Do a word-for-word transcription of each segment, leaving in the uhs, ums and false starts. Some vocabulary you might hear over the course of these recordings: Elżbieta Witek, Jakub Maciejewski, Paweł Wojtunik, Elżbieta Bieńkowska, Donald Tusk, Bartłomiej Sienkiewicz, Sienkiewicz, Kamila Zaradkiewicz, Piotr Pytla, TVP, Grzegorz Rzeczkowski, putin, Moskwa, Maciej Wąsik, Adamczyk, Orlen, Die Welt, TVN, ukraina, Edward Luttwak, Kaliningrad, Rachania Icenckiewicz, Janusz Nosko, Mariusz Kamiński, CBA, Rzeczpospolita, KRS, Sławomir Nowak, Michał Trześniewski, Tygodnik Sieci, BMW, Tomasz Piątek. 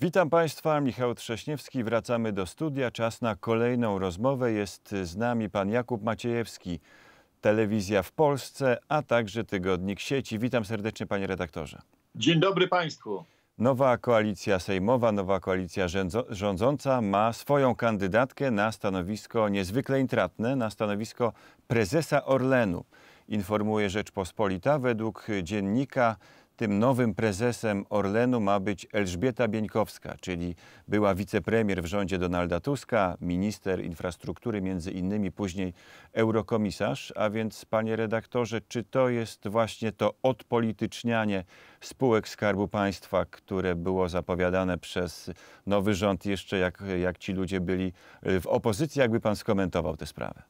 Witam Państwa, Michał Trześniewski, wracamy do studia. Czas na kolejną rozmowę. Jest z nami pan Jakub Maciejewski, Telewizja w Polsce, a także Tygodnik Sieci. Witam serdecznie, panie redaktorze. Dzień dobry Państwu. Nowa koalicja sejmowa, nowa koalicja rządząca ma swoją kandydatkę na stanowisko niezwykle intratne, na stanowisko prezesa Orlenu. Informuje Rzeczpospolita. Według dziennika tym nowym prezesem Orlenu ma być Elżbieta Bieńkowska, czyli była wicepremier w rządzie Donalda Tuska, minister infrastruktury między innymi, później eurokomisarz. A więc, panie redaktorze, czy to jest właśnie to odpolitycznianie spółek Skarbu Państwa, które było zapowiadane przez nowy rząd jeszcze jak, jak ci ludzie byli w opozycji? Jakby pan skomentował tę sprawę?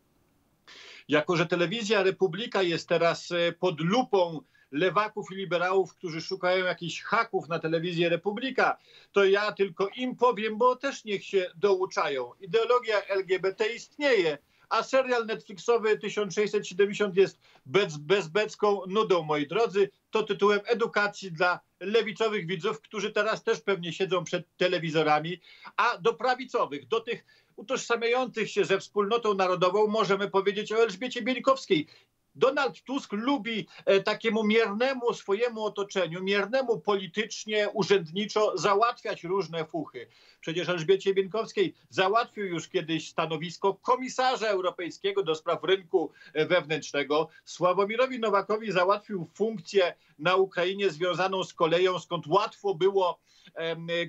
Jako że Telewizja Republika jest teraz pod lupą lewaków i liberałów, którzy szukają jakichś haków na Telewizję Republika, to ja tylko im powiem, bo też niech się douczają. Ideologia L G B T istnieje, a serial Netflixowy tysiąc sześćset siedemdziesiąt jest bez, bezbecką nudą, moi drodzy. To tytułem edukacji dla lewicowych widzów, którzy teraz też pewnie siedzą przed telewizorami, a do prawicowych, do tych utożsamiających się ze wspólnotą narodową możemy powiedzieć o Elżbiecie Bieńkowskiej. Donald Tusk lubi takiemu miernemu swojemu otoczeniu, miernemu politycznie, urzędniczo załatwiać różne fuchy. Przecież Elżbiecie Bieńkowskiej załatwił już kiedyś stanowisko komisarza europejskiego do spraw rynku wewnętrznego. Sławomirowi Nowakowi załatwił funkcję na Ukrainie związaną z koleją, skąd łatwo było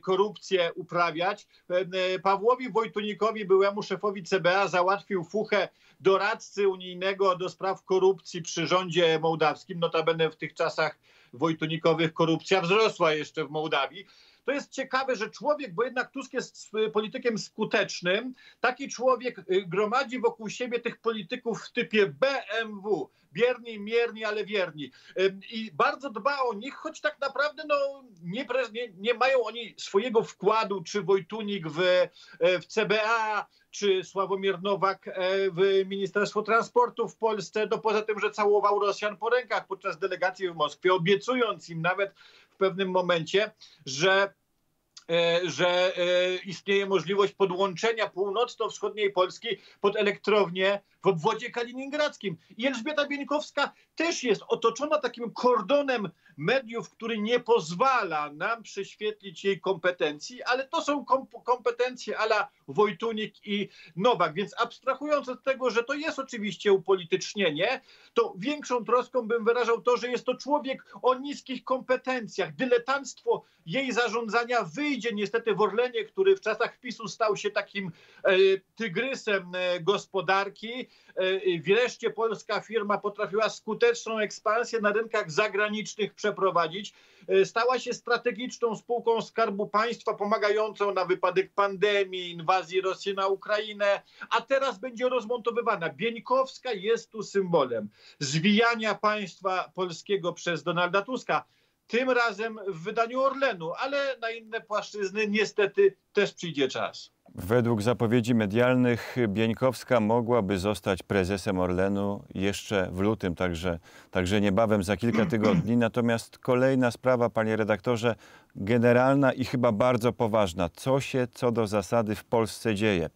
korupcję uprawiać. Pawłowi Wojtunikowi, byłemu szefowi C B A, załatwił fuchę doradcy unijnego do spraw korupcji przy rządzie mołdawskim. Notabene w tych czasach wojtunikowych korupcja wzrosła jeszcze w Mołdawii. To jest ciekawe, że człowiek, bo jednak Tusk jest politykiem skutecznym, taki człowiek gromadzi wokół siebie tych polityków w typie B M W. Bierni, mierni, ale wierni. I bardzo dba o nich, choć tak naprawdę no, nie, nie mają oni swojego wkładu, czy Wojtunik w, w C B A, czy Sławomir Nowak w Ministerstwo Transportu w Polsce, no poza tym, że całował Rosjan po rękach podczas delegacji w Moskwie, obiecując im nawet w pewnym momencie, że że istnieje możliwość podłączenia północno-wschodniej Polski pod elektrownię w obwodzie kaliningradzkim. I Elżbieta Bieńkowska też jest otoczona takim kordonem mediów, który nie pozwala nam prześwietlić jej kompetencji, ale to są kompetencje a la Wojtunik i Nowak. Więc abstrahując od tego, że to jest oczywiście upolitycznienie, to większą troską bym wyrażał to, że jest to człowiek o niskich kompetencjach. Dyletanctwo jej zarządzania wyjdzie niestety w Orlenie, który w czasach PiSu stał się takim e, tygrysem e, gospodarki. E, wreszcie polska firma potrafiła skuteczną ekspansję na rynkach zagranicznych przeprowadzić. E, stała się strategiczną spółką Skarbu Państwa pomagającą na wypadek pandemii, inwazji Rosji na Ukrainę, a teraz będzie rozmontowywana. Bieńkowska jest tu symbolem zwijania państwa polskiego przez Donalda Tuska. Tym razem w wydaniu Orlenu, ale na inne płaszczyzny niestety też przyjdzie czas. Według zapowiedzi medialnych Bieńkowska mogłaby zostać prezesem Orlenu jeszcze w lutym, także, także niebawem, za kilka tygodni. Natomiast kolejna sprawa, panie redaktorze, generalna i chyba bardzo poważna. Co się co do zasady w Polsce dzieje?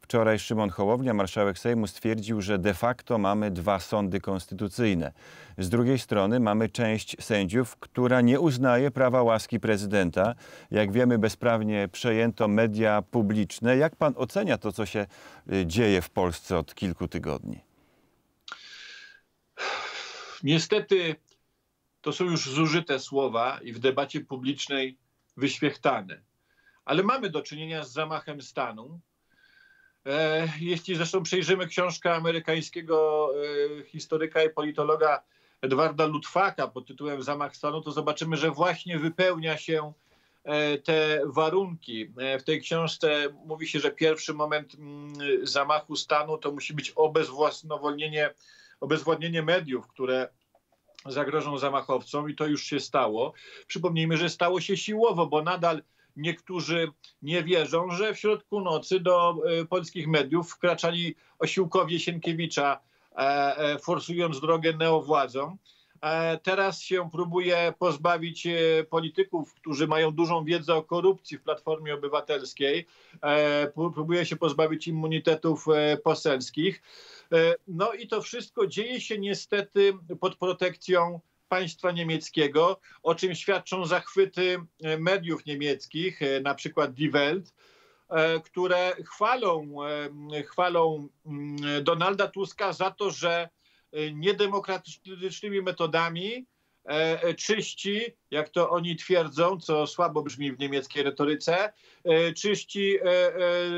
Wczoraj Szymon Hołownia, marszałek Sejmu, stwierdził, że de facto mamy dwa sądy konstytucyjne. Z drugiej strony mamy część sędziów, która nie uznaje prawa łaski prezydenta. Jak wiemy, bezprawnie przejęto media publiczne. Jak pan ocenia to, co się dzieje w Polsce od kilku tygodni? Niestety to są już zużyte słowa i w debacie publicznej wyświechtane. Ale mamy do czynienia z zamachem stanu. Jeśli zresztą przejrzymy książkę amerykańskiego historyka i politologa Edwarda Luttwaka pod tytułem Zamach stanu, to zobaczymy, że właśnie wypełnia się te warunki. W tej książce mówi się, że pierwszy moment zamachu stanu to musi być obezwładnienie, obezwładnienie mediów, które zagrożą zamachowcom, i to już się stało. Przypomnijmy, że stało się siłowo, bo nadal niektórzy nie wierzą, że w środku nocy do polskich mediów wkraczali osiłkowie Sienkiewicza, forsując drogę neowładzom. Teraz się próbuje pozbawić polityków, którzy mają dużą wiedzę o korupcji w Platformie Obywatelskiej. Próbuje się pozbawić immunitetów poselskich. No i to wszystko dzieje się niestety pod protekcją państwa niemieckiego, o czym świadczą zachwyty mediów niemieckich, na przykład Die Welt, które chwalą, chwalą Donalda Tuska za to, że niedemokratycznymi metodami e, czyści, jak to oni twierdzą, co słabo brzmi w niemieckiej retoryce, e, czyści e, e,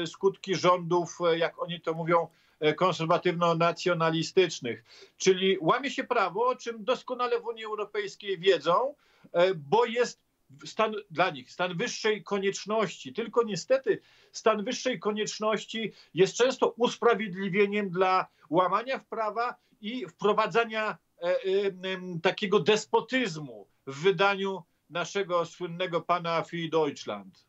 skutki rządów, jak oni to mówią, e, konserwatywno-nacjonalistycznych. Czyli łamie się prawo, o czym doskonale w Unii Europejskiej wiedzą, e, bo jest stan, dla nich stan wyższej konieczności. Tylko niestety stan wyższej konieczności jest często usprawiedliwieniem dla łamania prawa i wprowadzania e, e, takiego despotyzmu w wydaniu naszego słynnego pana Für Deutschland.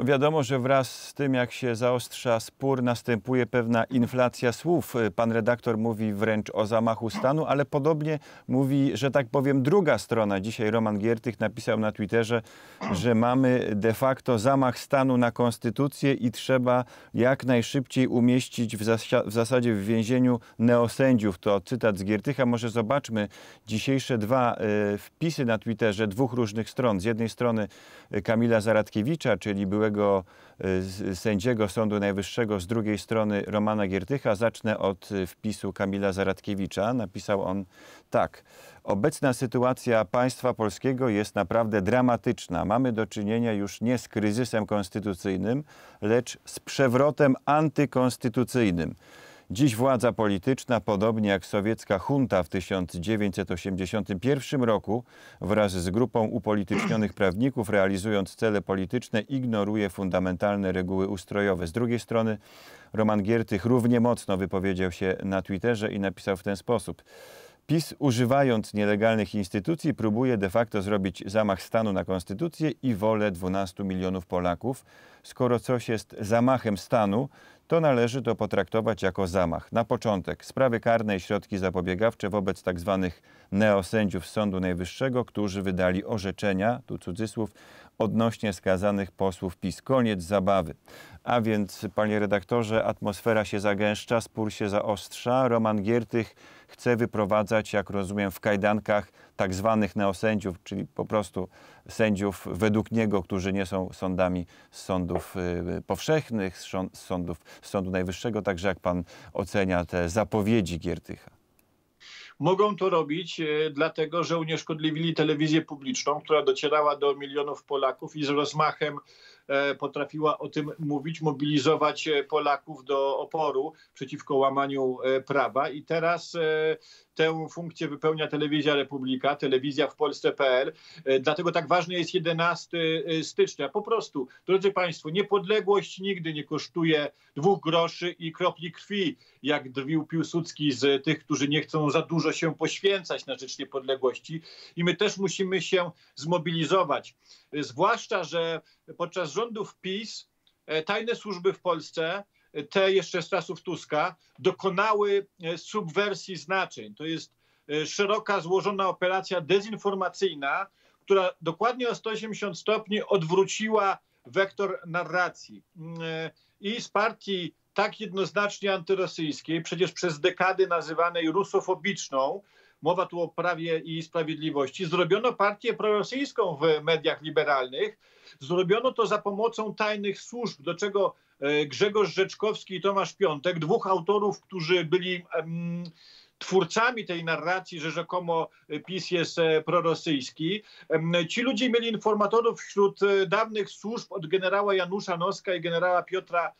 Wiadomo, że wraz z tym, jak się zaostrza spór, następuje pewna inflacja słów. Pan redaktor mówi wręcz o zamachu stanu, ale podobnie mówi, że tak powiem, druga strona. Dzisiaj Roman Giertych napisał na Twitterze, że mamy de facto zamach stanu na konstytucję i trzeba jak najszybciej umieścić w, zas w zasadzie w więzieniu neosędziów. To cytat z Giertycha. Może zobaczmy dzisiejsze dwa y, wpisy na Twitterze dwóch różnych stron. Z jednej strony Kamila Zaradkiewicza, czyli byłego sędziego Sądu Najwyższego, z drugiej strony Romana Giertycha. Zacznę od wpisu Kamila Zaradkiewicza. Napisał on tak. Obecna sytuacja państwa polskiego jest naprawdę dramatyczna. Mamy do czynienia już nie z kryzysem konstytucyjnym, lecz z przewrotem antykonstytucyjnym. Dziś władza polityczna, podobnie jak sowiecka junta w tysiąc dziewięćset osiemdziesiątym pierwszym roku, wraz z grupą upolitycznionych prawników, realizując cele polityczne, ignoruje fundamentalne reguły ustrojowe. Z drugiej strony Roman Giertych równie mocno wypowiedział się na Twitterze i napisał w ten sposób. PiS, używając nielegalnych instytucji, próbuje de facto zrobić zamach stanu na konstytucję i wolę dwunastu milionów Polaków. Skoro coś jest zamachem stanu, to należy to potraktować jako zamach. Na początek sprawy karne i środki zapobiegawcze wobec tzw. neosędziów Sądu Najwyższego, którzy wydali orzeczenia, tu cudzysłów, odnośnie skazanych posłów PiS. Koniec zabawy. A więc, panie redaktorze, atmosfera się zagęszcza, spór się zaostrza. Roman Giertych chce wyprowadzać, jak rozumiem, w kajdankach tzw. neosędziów, czyli po prostu sędziów według niego, którzy nie są sądami z sądów y, powszechnych, z, z, sądów, z Sądu Najwyższego. Także jak pan ocenia te zapowiedzi Giertycha? Mogą to robić y, dlatego, że unieszkodliwili telewizję publiczną, która docierała do milionów Polaków i z rozmachem y, potrafiła o tym mówić, mobilizować Polaków do oporu przeciwko łamaniu y, prawa. I teraz y, tę funkcję wypełnia Telewizja Republika, telewizja w Polsce kropka p l. Y, dlatego tak ważny jest jedenastego stycznia. Po prostu, drodzy państwo, niepodległość nigdy nie kosztuje dwóch groszy i kropli krwi, jak drwił Piłsudski z tych, którzy nie chcą za dużo się poświęcać na rzecz niepodległości, i my też musimy się zmobilizować. Zwłaszcza że podczas rządów PiS tajne służby w Polsce, te jeszcze z czasów Tuska, dokonały subwersji znaczeń. To jest szeroka, złożona operacja dezinformacyjna, która dokładnie o sto osiemdziesiąt stopni odwróciła wektor narracji. I z partii tak jednoznacznie antyrosyjskiej, przecież przez dekady nazywanej rusofobiczną, mowa tu o Prawie i Sprawiedliwości, zrobiono partię prorosyjską w mediach liberalnych. Zrobiono to za pomocą tajnych służb, do czego Grzegorz Rzeczkowski i Tomasz Piątek, dwóch autorów, którzy byli mm, twórcami tej narracji, że rzekomo PiS jest prorosyjski. Ci ludzie mieli informatorów wśród dawnych służb od generała Janusza Noska i generała Piotra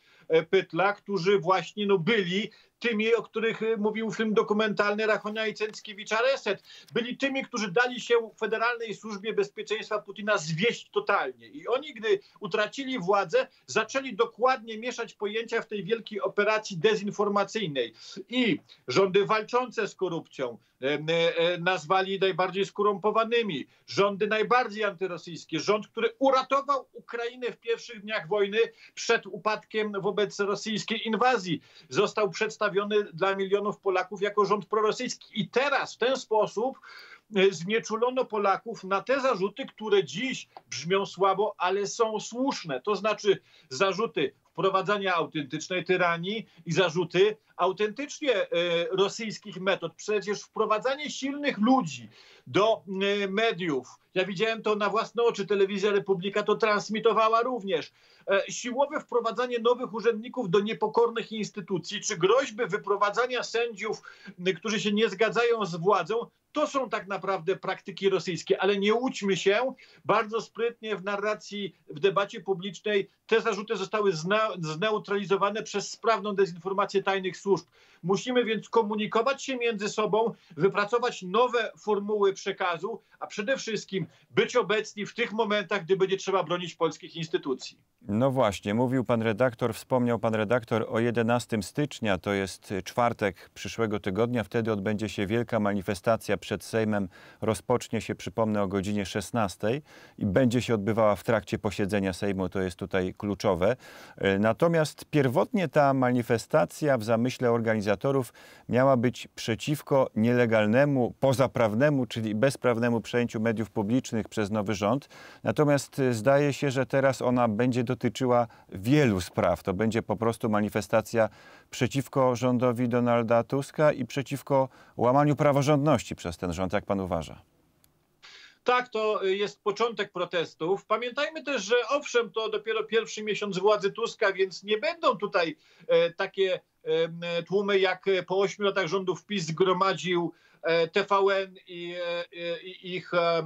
Pytla, którzy właśnie no, byli tymi, o których mówił film dokumentalny Rachania Icenckiewicza Reset. Byli tymi, którzy dali się Federalnej Służbie Bezpieczeństwa Putina zwieść totalnie. I oni, gdy utracili władzę, zaczęli dokładnie mieszać pojęcia w tej wielkiej operacji dezinformacyjnej. I rządy walczące z korupcją nazwali najbardziej skorumpowanymi, rządy najbardziej antyrosyjskie, rząd, który uratował Ukrainę w pierwszych dniach wojny przed upadkiem wobec rosyjskiej inwazji, został przedstawiony dla milionów Polaków jako rząd prorosyjski. I teraz w ten sposób znieczulono Polaków na te zarzuty, które dziś brzmią słabo, ale są słuszne. To znaczy zarzuty wprowadzania autentycznej tyranii i zarzuty autentycznie rosyjskich metod. Przecież wprowadzanie silnych ludzi do mediów, ja widziałem to na własne oczy, Telewizja Republika to transmitowała również, siłowe wprowadzanie nowych urzędników do niepokornych instytucji, czy groźby wyprowadzania sędziów, którzy się nie zgadzają z władzą, to są tak naprawdę praktyki rosyjskie, ale nie łudźmy się, bardzo sprytnie w narracji, w debacie publicznej te zarzuty zostały zneutralizowane przez sprawną dezinformację tajnych służb. Musimy więc komunikować się między sobą, wypracować nowe formuły przekazu, a przede wszystkim być obecni w tych momentach, gdy będzie trzeba bronić polskich instytucji. No właśnie, mówił pan redaktor, wspomniał pan redaktor o jedenastego stycznia, to jest czwartek przyszłego tygodnia, wtedy odbędzie się wielka manifestacja przed Sejmem, rozpocznie się, przypomnę, o godzinie szesnastej i będzie się odbywała w trakcie posiedzenia Sejmu, to jest tutaj kluczowe. Natomiast pierwotnie ta manifestacja w zamyśle organizatorów miała być przeciwko nielegalnemu, pozaprawnemu, czyli bezprawnemu przejęciu mediów publicznych przez nowy rząd. Natomiast zdaje się, że teraz ona będzie dotyczyła wielu spraw. To będzie po prostu manifestacja przeciwko rządowi Donalda Tuska i przeciwko łamaniu praworządności przez ten rząd. Jak pan uważa? Tak, to jest początek protestów. Pamiętajmy też, że owszem, to dopiero pierwszy miesiąc władzy Tuska, więc nie będą tutaj e, takie e, tłumy, jak po ośmiu latach rządów PiS zgromadził e, T V N i, e, i ich, e,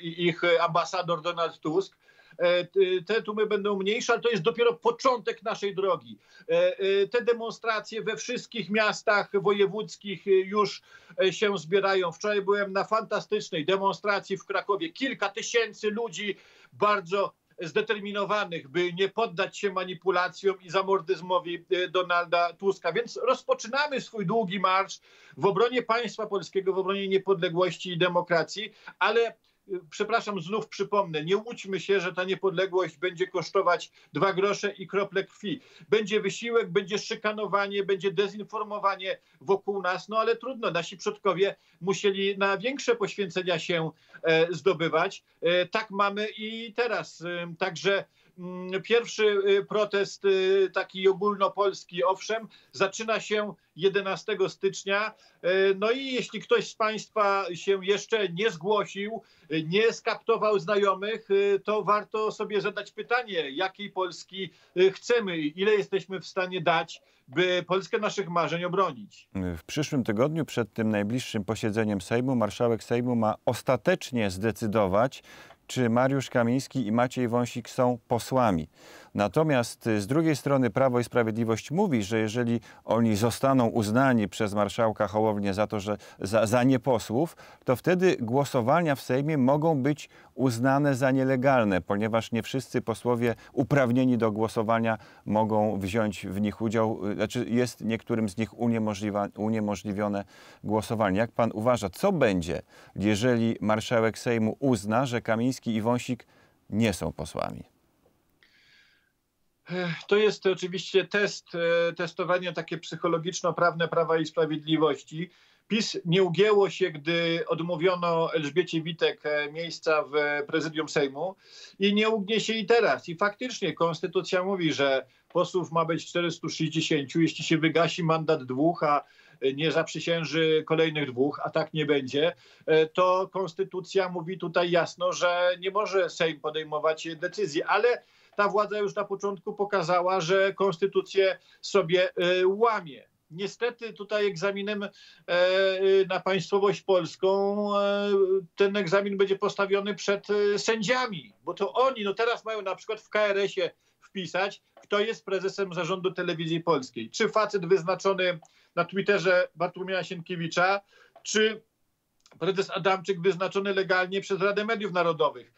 ich ambasador Donald Tusk. Te tłumy będą mniejsze, ale to jest dopiero początek naszej drogi. Te demonstracje we wszystkich miastach wojewódzkich już się zbierają. Wczoraj byłem na fantastycznej demonstracji w Krakowie. Kilka tysięcy ludzi bardzo zdeterminowanych, by nie poddać się manipulacjom i zamordyzmowi Donalda Tuska. Więc rozpoczynamy swój długi marsz w obronie państwa polskiego, w obronie niepodległości i demokracji, ale przepraszam, znów przypomnę, nie łudźmy się, że ta niepodległość będzie kosztować dwa grosze i krople krwi. Będzie wysiłek, będzie szykanowanie, będzie dezinformowanie wokół nas, no ale trudno, nasi przodkowie musieli na większe poświęcenia się e, zdobywać. E, tak mamy i teraz. E, także m, pierwszy protest e, taki ogólnopolski, owszem, zaczyna się jedenastego stycznia. No i jeśli ktoś z państwa się jeszcze nie zgłosił, nie skaptował znajomych, to warto sobie zadać pytanie, jakiej Polski chcemy i ile jesteśmy w stanie dać, by Polskę naszych marzeń obronić. W przyszłym tygodniu, przed tym najbliższym posiedzeniem Sejmu, marszałek Sejmu ma ostatecznie zdecydować, czy Mariusz Kamiński i Maciej Wąsik są posłami. Natomiast z drugiej strony Prawo i Sprawiedliwość mówi, że jeżeli oni zostaną uznani przez marszałka Hołownię za to, że za, za nieposłów, to wtedy głosowania w Sejmie mogą być uznane za nielegalne, ponieważ nie wszyscy posłowie uprawnieni do głosowania mogą wziąć w nich udział, znaczy jest niektórym z nich uniemożliwione głosowanie. Jak pan uważa, co będzie, jeżeli marszałek Sejmu uzna, że Kamiński i Wąsik nie są posłami? To jest oczywiście test, testowanie takie psychologiczno-prawne Prawa i Sprawiedliwości. PiS nie ugięło się, gdy odmówiono Elżbiecie Witek miejsca w prezydium Sejmu i nie ugnie się i teraz. I faktycznie konstytucja mówi, że posłów ma być czterystu sześćdziesięciu, jeśli się wygasi mandat dwóch, a nie zaprzysięży kolejnych dwóch, a tak nie będzie, to konstytucja mówi tutaj jasno, że nie może Sejm podejmować decyzji, ale ta władza już na początku pokazała, że konstytucję sobie łamie. Niestety tutaj egzaminem na państwowość polską, ten egzamin będzie postawiony przed sędziami, bo to oni no teraz mają na przykład w K R S ie wpisać, kto jest prezesem zarządu Telewizji Polskiej. Czy facet wyznaczony na Twitterze Bartłomieja Sienkiewicza, czy prezes Adamczyk wyznaczony legalnie przez Radę Mediów Narodowych.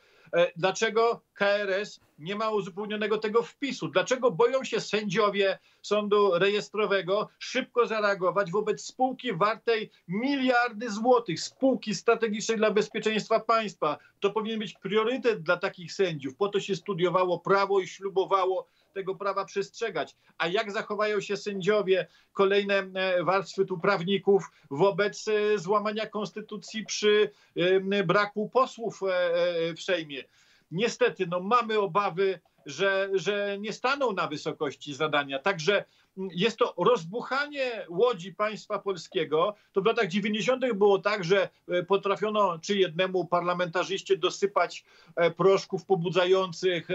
Dlaczego K R S nie ma uzupełnionego tego wpisu? Dlaczego boją się sędziowie sądu rejestrowego szybko zareagować wobec spółki wartej miliardy złotych, spółki strategicznej dla bezpieczeństwa państwa? To powinien być priorytet dla takich sędziów. Po to się studiowało prawo i ślubowało tego prawa przestrzegać. A jak zachowają się sędziowie, kolejne warstwy tu prawników wobec złamania konstytucji przy braku posłów w Sejmie? Niestety, no, mamy obawy, że, że nie staną na wysokości zadania. Także jest to rozbuchanie łodzi państwa polskiego. To w latach dziewięćdziesiątych było tak, że potrafiono czy jednemu parlamentarzyście dosypać proszków pobudzających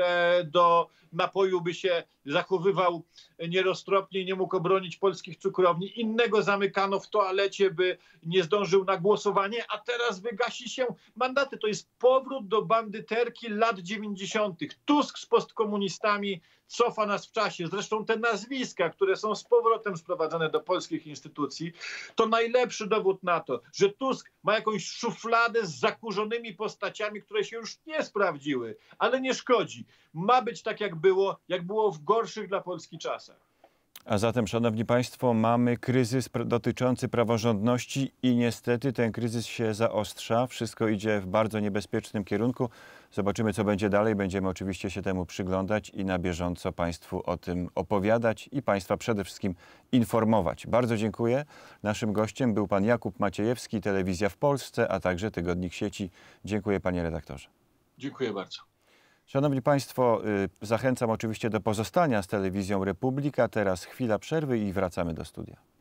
do napoju, by się zachowywał nieroztropnie i nie mógł obronić polskich cukrowni. Innego zamykano w toalecie, by nie zdążył na głosowanie, a teraz wygasi się mandaty. To jest powrót do bandyterki lat dziewięćdziesiątych. Tusk z postkomunistami cofa nas w czasie. Zresztą te nazwiska, które są z powrotem sprowadzane do polskich instytucji, to najlepszy dowód na to, że Tusk ma jakąś szufladę z zakurzonymi postaciami, które się już nie sprawdziły, ale nie szkodzi. Ma być tak, jak było, jak było w gorszych dla Polski czasach. A zatem, szanowni państwo, mamy kryzys dotyczący praworządności i niestety ten kryzys się zaostrza. Wszystko idzie w bardzo niebezpiecznym kierunku. Zobaczymy, co będzie dalej. Będziemy oczywiście się temu przyglądać i na bieżąco państwu o tym opowiadać i państwa przede wszystkim informować. Bardzo dziękuję. Naszym gościem był pan Jakub Maciejewski, Telewizja w Polsce, a także Tygodnik Sieci. Dziękuję, panie redaktorze. Dziękuję bardzo. Szanowni państwo, zachęcam oczywiście do pozostania z Telewizją Republika. Teraz chwila przerwy i wracamy do studia.